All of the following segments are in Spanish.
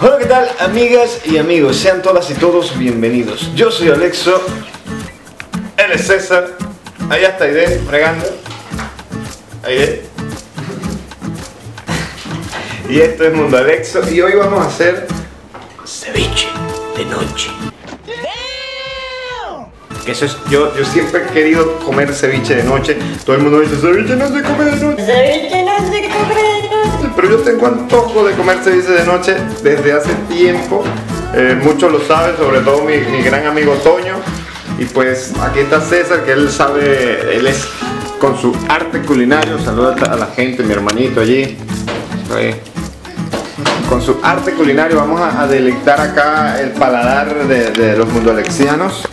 Hola, ¿qué tal, amigas y amigos? Sean todas y todos bienvenidos. Yo soy Alexo, él es César, allá está IDE, fregando. IDE. Y esto es Mundo Alexo y hoy vamos a hacer ceviche de noche. Eso es, yo siempre he querido comer ceviche de noche. Todo el mundo dice, ceviche no se come de noche. Ceviche no se come de noche. Pero yo tengo antojo de comer ceviche de noche desde hace tiempo. Muchos lo saben, sobre todo mi gran amigo Toño. Y pues aquí está César, que él sabe, él es con su arte culinario. Saluda a la gente, mi hermanito allí. Con su arte culinario vamos a deleitar acá el paladar de los mundoalexianos.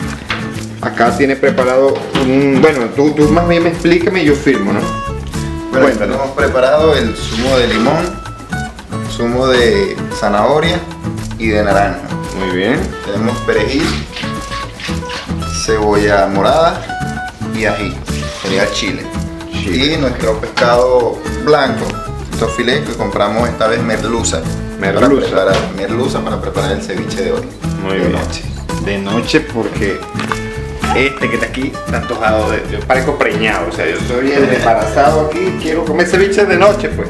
Acá tiene preparado un... Bueno, tú más bien me explícame y yo firmo, ¿no? Bueno, tenemos preparado el zumo de limón, zumo de zanahoria y de naranja. Muy bien. Tenemos perejil, cebolla morada y ají, sería chile. Y nuestro pescado blanco, estos filetes que compramos esta vez merluza para preparar el ceviche de hoy. De noche porque... Este que está aquí está antojado, yo parezco preñado, o sea, yo soy el embarazado aquí, quiero comer ceviche de noche, pues.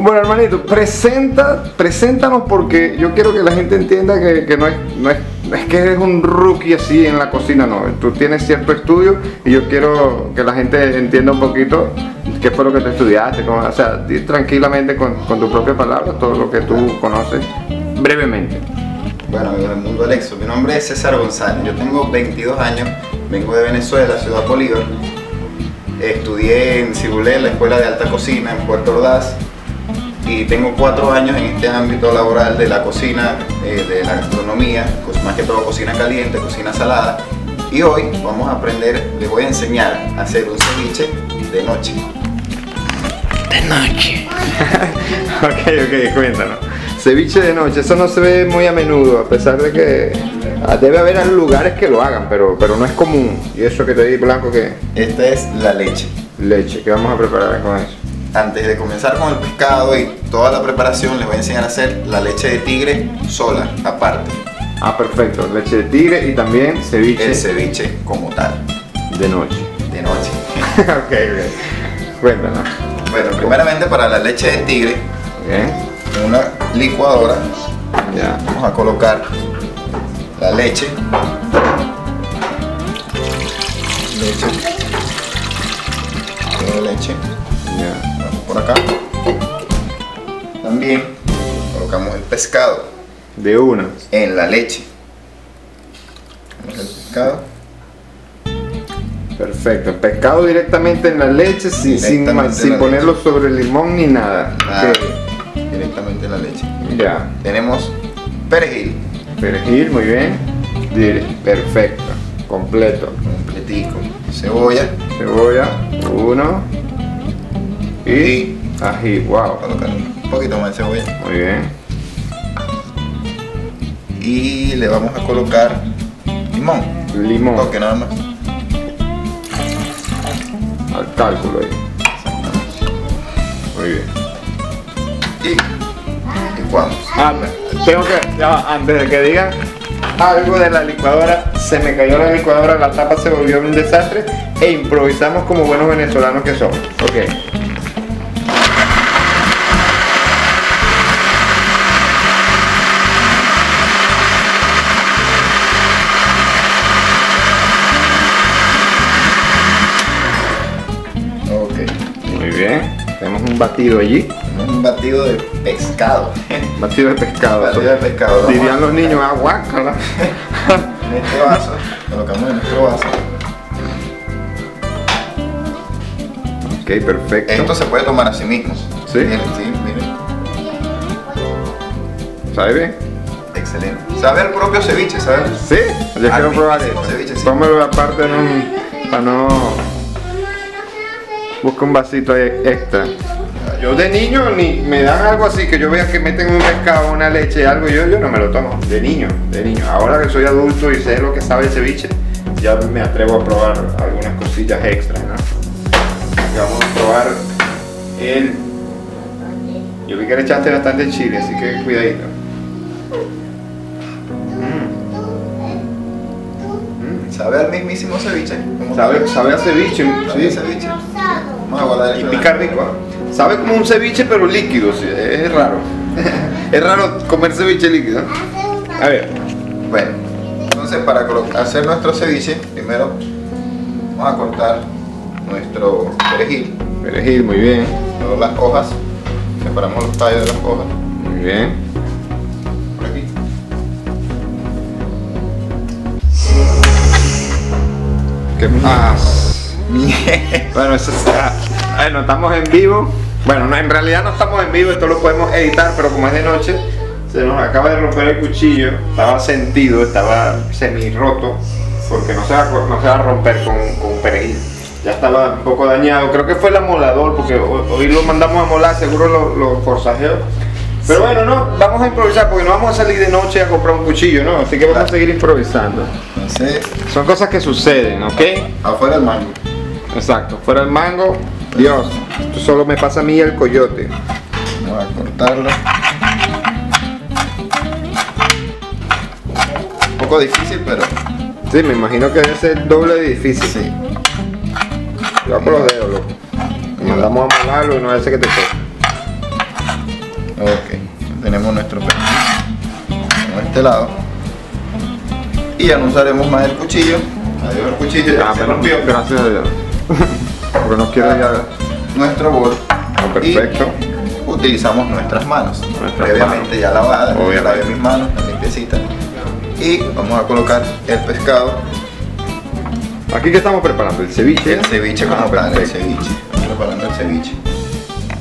Bueno, hermanito, preséntanos porque yo quiero que la gente entienda que no es que eres un rookie así en la cocina, no. Tú tienes cierto estudio y yo quiero que la gente entienda un poquito qué fue lo que tú estudiaste, o sea, ir tranquilamente con tus propias palabras todo lo que tú conoces, brevemente. Bueno, amigo del Mundo Alexo, mi nombre es César González, yo tengo 22 años, vengo de Venezuela, Ciudad de Bolívar, estudié en Cibulé, en la Escuela de Alta Cocina, en Puerto Ordaz, y tengo 4 años en este ámbito laboral de la cocina, de la gastronomía, más que todo cocina caliente, cocina salada, y hoy vamos a aprender, les voy a enseñar a hacer un ceviche de noche. De noche. Ok, cuéntanos. Ceviche de noche, eso no se ve muy a menudo, a pesar de que debe haber lugares que lo hagan, pero no es común. ¿Y eso que te di, blanco, qué? Esta es la leche. Leche, ¿qué vamos a preparar con eso? Antes de comenzar con el pescado y toda la preparación, les voy a enseñar a hacer la leche de tigre sola, aparte. Ah, perfecto, leche de tigre y también ceviche. El ceviche como tal. De noche. De noche. Ok. Cuéntanos. Bueno, primeramente para la leche de tigre, en una licuadora, vamos a colocar la leche. Leche. Por acá también colocamos el pescado de una en la leche. El pescado, perfecto, el pescado directamente en la leche, sin ponerlo sobre el limón ni nada. Okay. Directamente en la leche. Ya tenemos perejil, muy bien, perfecto, completico, cebolla, uno. Y ají, wow. Colocar un poquito más de cebolla. Muy bien. Y le vamos a colocar limón. Porque nada más. Al cálculo ahí. Muy bien. Y licuamos. Antes de que digan algo de la licuadora, se me cayó la licuadora, la tapa se volvió un desastre e improvisamos como buenos venezolanos que somos. Ok. Batido allí. Un batido de pescado. Batido de pescado. Dirían los niños, aguácala. En este vaso, colocamos en nuestro vaso. Ok, perfecto. Esto se puede tomar a sí mismo. Sí. Miren, sí, miren. ¿Sabe bien? Excelente. Saber propio ceviche, ¿sabes? Sí, yo quiero probar eso. Tómalo aparte en un... para no... Busca un vasito extra. Yo de niño ni me dan algo así, que yo vea que meten un pescado, una leche, algo, yo no me lo tomo, de niño. Ahora que soy adulto y sé lo que sabe el ceviche, ya me atrevo a probar algunas cosillas extras, ¿no? Vamos a probar el... Yo vi que le echaste bastante chile, así que cuidadito. ¿Sabe al mismísimo ceviche? Sabe a ceviche, sí. Ceviche. Y pica rico. Sabe como un ceviche pero líquido, sí. Es raro. Es raro comer ceviche líquido. A ver. Bueno, entonces para hacer nuestro ceviche, primero vamos a cortar nuestro perejil. Perejil, muy bien. Luego las hojas. Separamos los tallos de las hojas. Muy bien. Por aquí. ¿Qué más? Bueno, eso está. Bueno, estamos en vivo. Bueno, no, en realidad no estamos en vivo, esto lo podemos editar, pero como es de noche, se nos acaba de romper el cuchillo. Estaba sentido, estaba semi roto, porque no se va a romper con perejil. Ya estaba un poco dañado, creo que fue el amolador, porque hoy lo mandamos a molar, seguro lo forzajeó. Pero bueno, no, vamos a improvisar, porque no vamos a salir de noche a comprar un cuchillo, ¿no? Así que vamos a seguir improvisando. Entonces, son cosas que suceden, ¿ok? Afuera el mango. Exacto, fuera el mango. Dios, esto solo me pasa a mí el coyote. Voy a cortarlo. Un poco difícil, pero... Sí, me imagino que debe ser doble de difícil. Sí. Yo aprodeo, loco. Mandamos a molarlo y no hace que te toque. Ok, tenemos nuestro perejil en este lado. Y ya no usaremos más el cuchillo. Adiós el cuchillo, ya se rompió. Gracias a Dios. Porque no quiero ya nuestro bol. Oh, perfecto. Y utilizamos nuestras manos. Previamente ya lavadas. Yo lavé mis manos, limpiecitas. Y vamos a colocar el pescado. Aquí que estamos preparando el ceviche. El ceviche, como tal, el ceviche. Preparando el ceviche.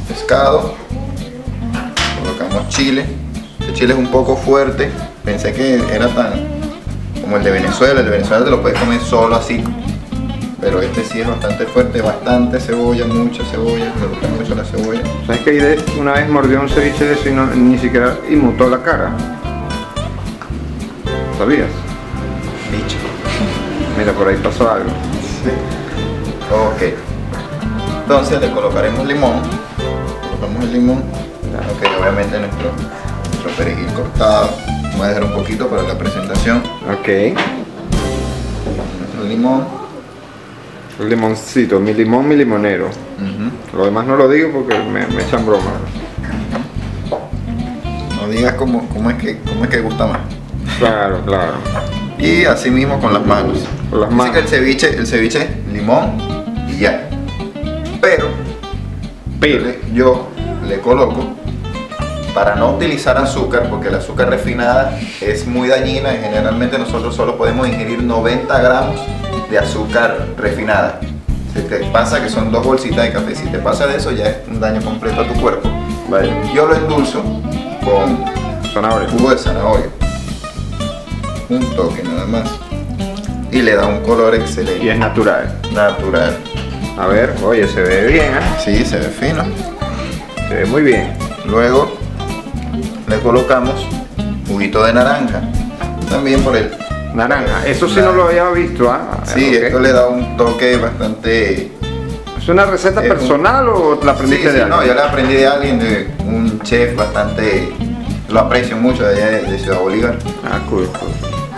Pescado. Colocamos chile. El chile es un poco fuerte. Pensé que era tan como el de Venezuela. El de Venezuela te lo puedes comer solo así. Pero este sí es bastante fuerte, bastante cebolla, mucha cebolla, me gusta mucho la cebolla. ¿Sabes que IDE una vez mordió un ceviche de eso y ni siquiera inmutó la cara? ¿Sabías? Bicho. Mira, por ahí pasó algo. Sí. Ok. Entonces le colocaremos limón. Colocamos el limón. Ok, obviamente nuestro perejil cortado. Voy a dejar un poquito para la presentación. Ok. El limón. El limoncito, mi limón, mi limonero. Lo demás no lo digo porque me echan broma. No digas cómo es que gusta más. Claro, claro. Y así mismo con las manos. Con las manos. Así que el ceviche es limón y ya. Pero yo le coloco, para no utilizar azúcar, porque el azúcar refinada es muy dañina y generalmente nosotros solo podemos ingerir 90 gramos de azúcar refinada. Si te pasa que son 2 bolsitas de café, si te pasa de eso ya es un daño completo a tu cuerpo. Vale. Yo lo endulzo con jugo de zanahoria, un toque nada más, y le da un color excelente. Y es natural. Natural. A ver, oye, se ve bien, ¿eh? Sí, se ve fino. Se ve muy bien. Luego le colocamos juguito de naranja, también por el... Naranja, eso sí, naranja. No lo había visto, ¿ah? Sí, okay. Esto le da un toque bastante... ¿Es una receta personal o la aprendiste de alguien? No, yo la aprendí de alguien, de un chef bastante... Lo aprecio mucho, de allá de Ciudad de Bolívar. Ah, cool.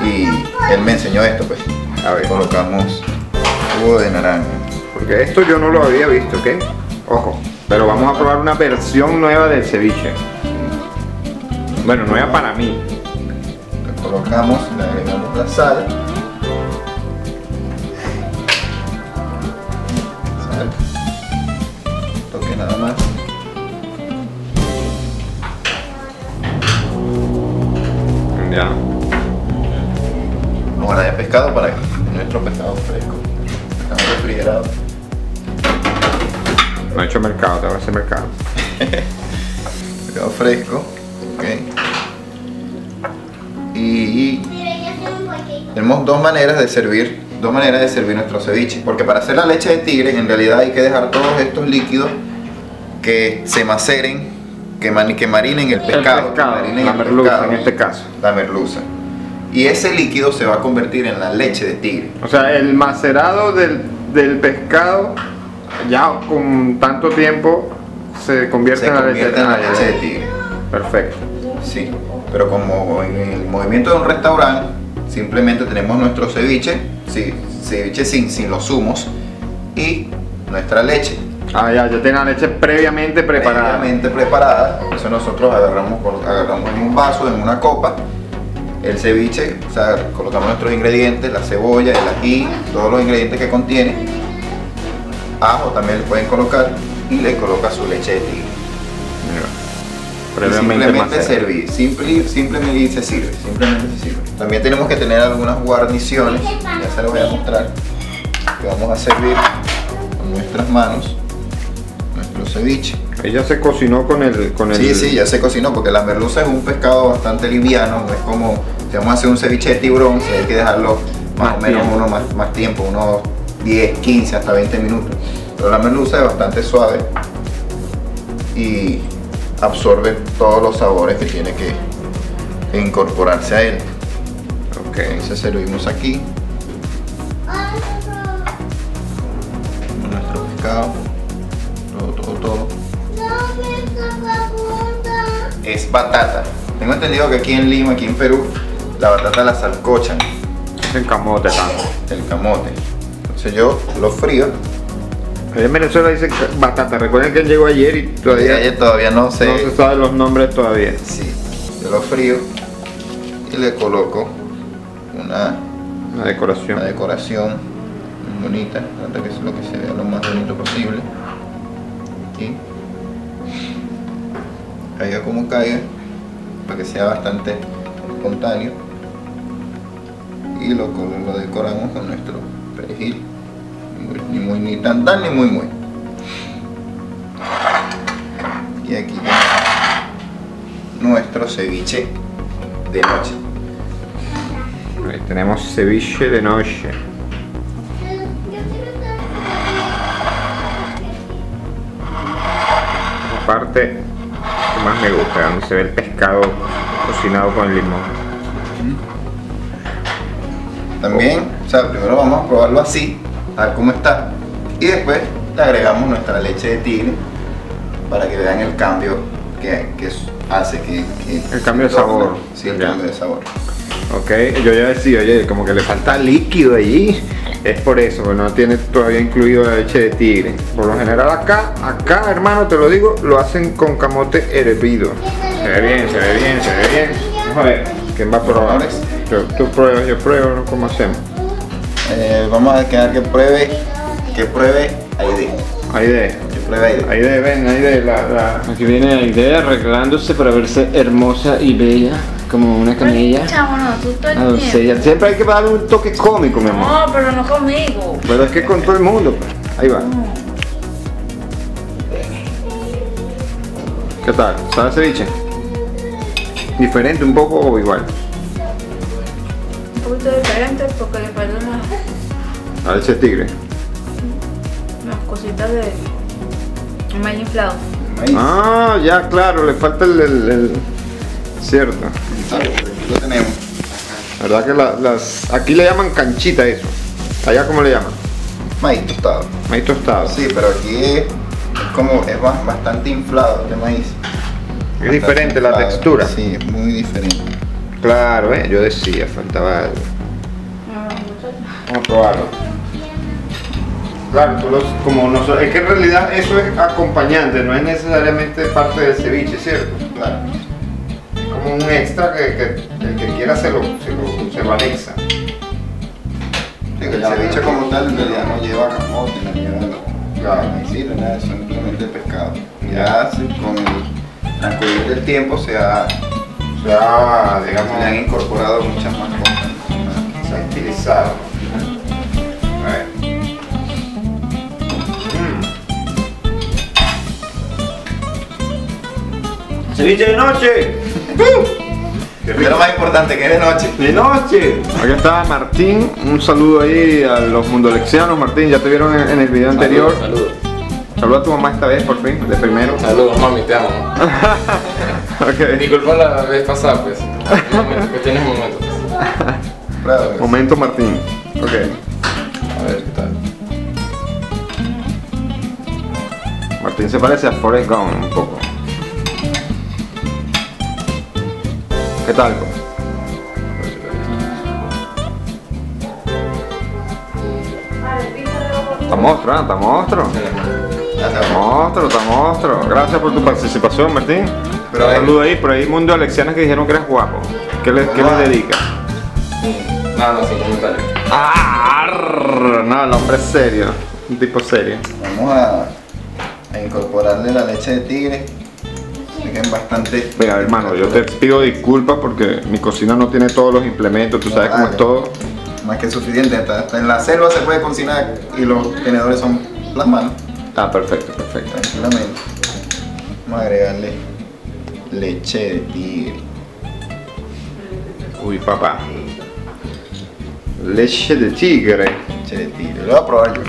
Y él me enseñó esto, pues. A ver. Colocamos jugo de naranja. Porque esto yo no lo había visto, ¿ok? Ojo, pero vamos a probar una versión nueva del ceviche. Bueno, nueva para mí. Colocamos, le agregamos la sal. Un toque nada más. Ya. Ahora de pescado para nuestro pescado fresco. Pescado refrigerado. No he hecho mercado, te voy a hacer mercado. Pescado fresco. Ok. Y tenemos dos maneras de servir nuestro ceviche, porque para hacer la leche de tigre en realidad hay que dejar todos estos líquidos que se maceren, que marinen el pescado, en este caso la merluza, y ese líquido se va a convertir en la leche de tigre. O sea, el macerado del pescado ya con tanto tiempo se convierte en la leche de tigre. Perfecto. Sí, pero como en el movimiento de un restaurante, simplemente tenemos nuestro ceviche, sí, ceviche sin los zumos, y nuestra leche. Ah, ya tiene la leche previamente preparada. Eso nosotros agarramos en un vaso, en una copa, el ceviche, o sea, colocamos nuestros ingredientes, la cebolla, el ají, todos los ingredientes que contiene. Ajo también le pueden colocar, y le coloca su leche de tigre. Simplemente servir, simplemente se sirve. También tenemos que tener algunas guarniciones, ya se los voy a mostrar, que vamos a servir con nuestras manos nuestro ceviche. Ella se cocinó con el... Sí, ya se cocinó, porque la merluza es un pescado bastante liviano, no es como si vamos a hacer un ceviche de tiburón, si hay que dejarlo más tiempo, unos 10, 15 hasta 20 minutos. Pero la merluza es bastante suave y absorbe todos los sabores que tiene que incorporarse a él. Ok, entonces servimos aquí nuestro pescado, todo. Es batata. Tengo entendido que aquí en Lima, aquí en Perú, la batata la salcochan. Es el camote también. El camote. Entonces yo lo frío. En Venezuela dice batata, recuerden que él llegó ayer y todavía no se saben los nombres todavía. Sí, yo lo frío y le coloco una decoración. Una decoración muy bonita, trata que es lo que se vea lo más bonito posible. Y caiga como caiga, para que sea bastante espontáneo. Y lo decoramos con nuestro perejil. Ni tan ni muy. Y aquí tenemos nuestro ceviche de noche. Ahí tenemos ceviche de noche. La parte que más me gusta, donde se ve el pescado cocinado con el limón. También, o sea, primero vamos a probarlo así, como está, y después le agregamos nuestra leche de tigre para que vean el cambio que hace el cambio de sabor. Sí, el cambio de sabor. Ok, yo ya decía, oye, como que le falta líquido allí, es por eso, porque no tiene todavía incluido la leche de tigre. Por lo general acá, hermano, te lo digo, lo hacen con camote hervido. Se ve bien. Vamos a ver, ¿quién va a probar? Tú pruebas, yo pruebo, ¿cómo hacemos? Vamos a dejar que pruebe IDE. IDE, ven, IDE. Aquí viene IDE arreglándose para verse hermosa y bella, como una camella. Una doncella. Siempre hay que darle un toque cómico, mi amor. No, pero no conmigo. Pero es que con todo el mundo. Ahí va. ¿Qué tal? ¿Sabe ceviche? ¿Diferente un poco o igual? Un poquito diferente porque le faltan las... leche de tigre. Las cositas de... el maíz inflado. Ah, ya, claro, le falta el... Cierto. Lo tenemos. La verdad que las... aquí le llaman canchita eso. Allá, ¿cómo le llaman? Maíz tostado. Maíz tostado. Sí, pero aquí es como... es bastante inflado este maíz. Es diferente la textura. Sí, es muy diferente. Claro, yo decía, faltaba algo. Vamos a probarlo. Claro, es que en realidad eso es acompañante, no es necesariamente parte del ceviche, ¿cierto? Claro. Es como un extra que el que quiera se lo anexa. Sí, el ceviche como tal en realidad no lleva camote, no lleva nada de eso, simplemente el pescado. Ya con el transcurrir del tiempo ya, digamos, le han incorporado muchas más cosas. Se ha estilizado. A ver. ¡Ceviche de noche! Pero más importante, que es de noche. ¡De noche! Aquí está Martín, un saludo ahí a los mundolexianos. Martín, ya te vieron en el video anterior. Saludos. Saluda a tu mamá esta vez, por fin, de primero. Saludos, mami, te amo. Okay. Disculpa la vez pasada, pues. Tienes momentos. Pues. Momento, Martín. Ok. A ver, ¿qué tal? Martín se parece a Forrest Gump un poco. ¿Qué tal? Está monstruo. Gracias por tu participación, Martín. Pero un saludo ahí, por ahí mundo alexianas que dijeron que eres guapo. ¿Qué les dedicas? Nada, sin comentarios. No, el hombre es serio. Un tipo serio. Vamos a incorporarle la leche de tigre. Tienen bastante... Mira, hermano, yo te pido disculpas porque mi cocina no tiene todos los implementos. Tú sabes cómo es todo. Más que suficiente. Hasta en la selva se puede cocinar y los tenedores son las manos. Ah, perfecto, perfecto. Tranquilamente. Vamos a agregarle leche de tigre. Uy, papá. Leche de tigre. Leche de tigre. Lo voy a probar yo.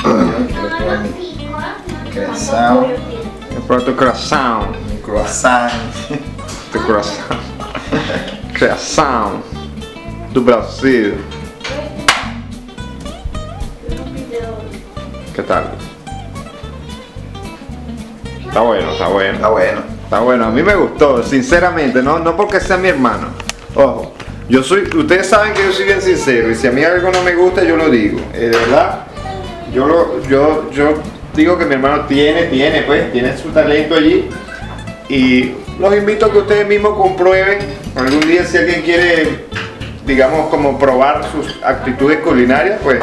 Quiero probar mi croissant. Quiero probar tu croissant. Mi croissant. Tu croissant. Croissant. Tu Brasil. ¿Qué tal? Está bueno, está bueno. Está bueno. Está bueno, a mí me gustó, sinceramente, no porque sea mi hermano. Ojo, yo soy, ustedes saben que yo soy bien sincero y si a mí algo no me gusta yo lo digo. De verdad, yo digo que mi hermano tiene su talento allí y los invito a que ustedes mismos comprueben algún día si alguien quiere, digamos, como probar sus actitudes culinarias, pues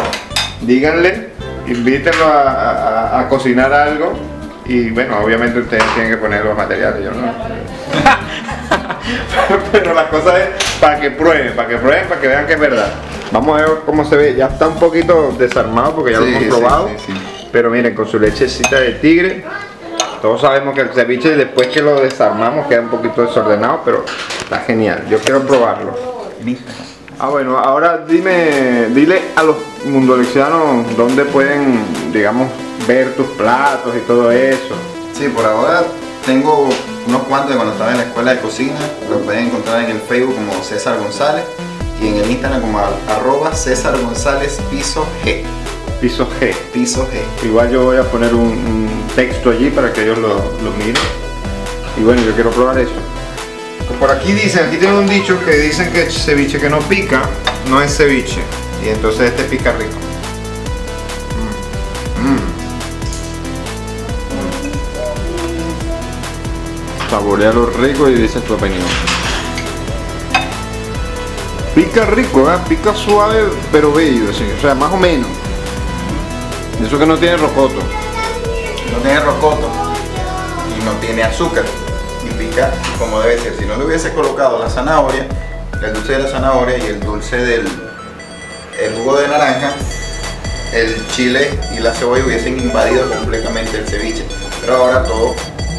díganle, invítenlo a cocinar algo. Y bueno, obviamente ustedes tienen que poner los materiales, yo no. Pero la cosa es para que vean que es verdad. Vamos a ver cómo se ve, ya está un poquito desarmado porque ya lo hemos probado. Sí. Pero miren, con su lechecita de tigre, todos sabemos que el ceviche después que lo desarmamos queda un poquito desordenado, pero está genial, yo quiero probarlo. Ah, bueno, ahora dile a los mundolexianos dónde pueden, digamos, ver tus platos y todo eso. Sí, por ahora tengo unos cuantos de cuando estaba en la escuela de cocina, los pueden encontrar en el Facebook como César González y en el Instagram como @César González Piso G. Piso G. Piso G. Igual yo voy a poner un texto allí para que ellos lo miren. Y bueno, yo quiero probar eso. Por aquí dicen, aquí tienen un dicho que dicen que el ceviche que no pica no es ceviche. Y entonces este pica rico. Saborea lo rico y dices tu opinión. Pica rico, ¿eh? Pica suave pero bello, así, o sea, más o menos. Eso que no tiene rocoto. No tiene rocoto. Y no tiene azúcar. Y pica como debe ser. Si no le hubiese colocado la zanahoria, el dulce de la zanahoria y el dulce del jugo de naranja, el chile y la cebolla hubiesen invadido completamente el ceviche. Pero ahora todo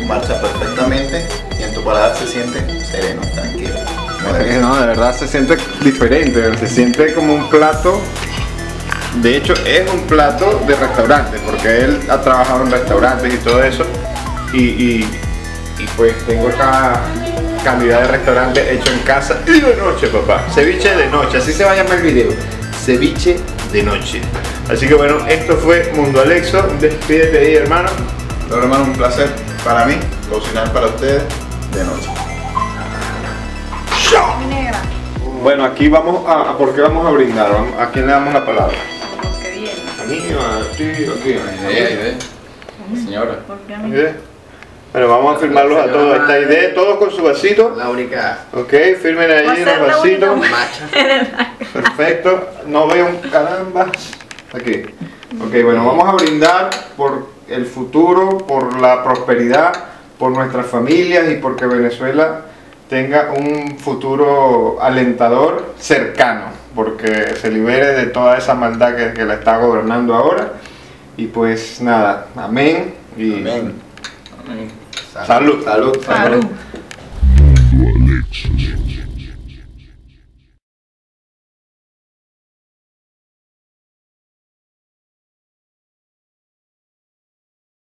marcha perfectamente y en tu paladar se siente sereno, tranquilo. No, de verdad se siente diferente, se siente como un plato, de hecho es un plato de restaurante, porque él ha trabajado en restaurantes y todo eso, y pues tengo esta cantidad de restaurantes hecho en casa y de noche, papá, ceviche de noche, así se va a llamar el video, ceviche de noche. Así que bueno, esto fue Mundo Alexo, despídete ahí, hermano. Pero, hermano, un placer para mí cocinar para ustedes de noche. Bueno, aquí vamos a ¿por qué vamos a brindar? ¿A quién le damos la palabra? Porque viene. A mí, a ti, a ti. Señora. ¿Por qué a mí? Bueno, vamos a firmarlos a todos. Esta idea, todos con su vasito. La única. Ok, firmen ahí los vasitos. Perfecto. No veo un caramba. Aquí. Ok, bueno, vamos a brindar por el futuro, por la prosperidad, por nuestras familias y porque Venezuela tenga un futuro alentador, cercano, porque se libere de toda esa maldad que la está gobernando ahora. Y pues nada, amén y amén. Salud. Salud.